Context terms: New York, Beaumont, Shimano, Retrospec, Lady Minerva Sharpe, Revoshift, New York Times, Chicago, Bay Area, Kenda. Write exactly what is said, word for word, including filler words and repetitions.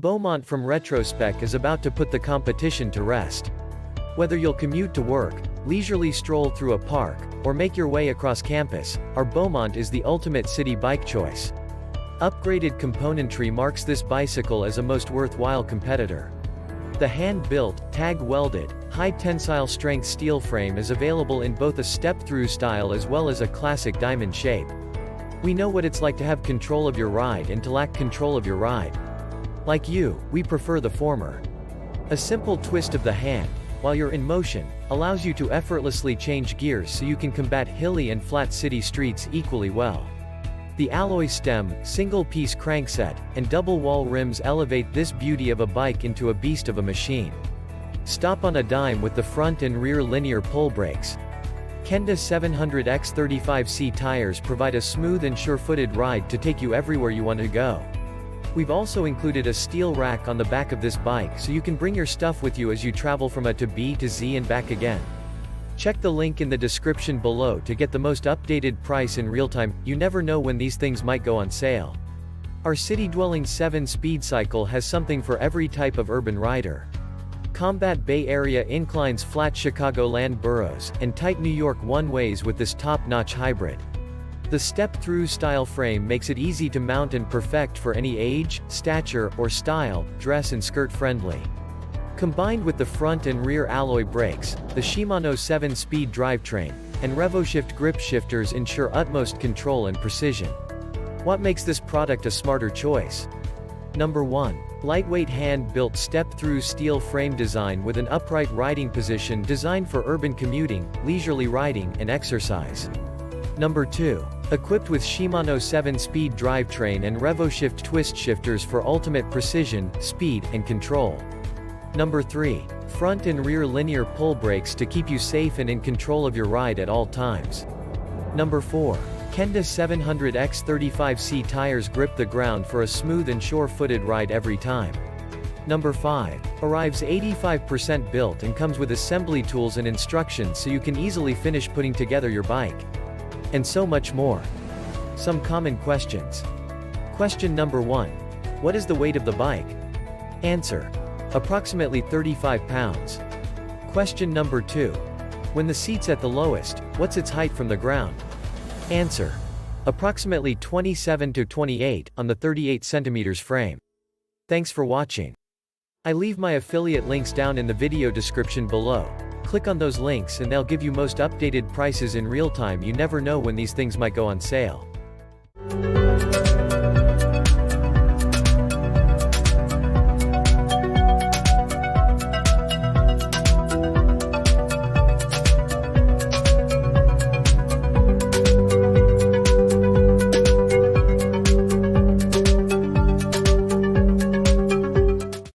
Beaumont from Retrospec is about to put the competition to rest. Whether you'll commute to work, leisurely stroll through a park, or make your way across campus, our Beaumont is the ultimate city bike choice. Upgraded componentry marks this bicycle as a most worthwhile competitor. The hand-built, tag-welded, high-tensile strength steel frame is available in both a step-through style as well as a classic diamond shape. We know what it's like to have control of your ride and to lack control of your ride. Like you, we prefer the former. A simple twist of the hand, while you're in motion, allows you to effortlessly change gears so you can combat hilly and flat city streets equally well. The alloy stem, single-piece crankset, and double-wall rims elevate this beauty of a bike into a beast of a machine. Stop on a dime with the front and rear linear pull brakes. Kenda seven hundred by thirty-five C tires provide a smooth and sure-footed ride to take you everywhere you want to go. We've also included a steel rack on the back of this bike so you can bring your stuff with you as you travel from A to B to Z and back again. Check the link in the description below to get the most updated price in real time. You never know when these things might go on sale. Our city-dwelling seven-speed cycle has something for every type of urban rider. Combat Bay Area inclines, flat Chicagoland burrows, and tight New York one-ways with this top-notch hybrid. The step-through style frame makes it easy to mount and perfect for any age, stature, or style, dress and skirt friendly. Combined with the front and rear alloy brakes, the Shimano seven-speed drivetrain, and Revoshift grip shifters ensure utmost control and precision. What makes this product a smarter choice? Number one. Lightweight hand-built step-through steel frame design with an upright riding position designed for urban commuting, leisurely riding, and exercise. Number two. Equipped with Shimano seven-speed drivetrain and Revoshift twist shifters for ultimate precision, speed, and control. Number three. Front and rear linear pull brakes to keep you safe and in control of your ride at all times. Number four. Kenda seven hundred by thirty-five C tires grip the ground for a smooth and sure-footed ride every time. Number five. Arrives eighty-five percent built and comes with assembly tools and instructions so you can easily finish putting together your bike. And so much more. Some common questions. Question number one. What is the weight of the bike? Answer. Approximately thirty-five pounds. Question number two. When the seat's at the lowest, what's its height from the ground? Answer. Approximately twenty-seven to twenty-eight on the thirty-eight centimeters frame. Thanks for watching. I leave my affiliate links down in the video description below. Click on those links and they'll give you most updated prices in real time. You never know when these things might go on sale.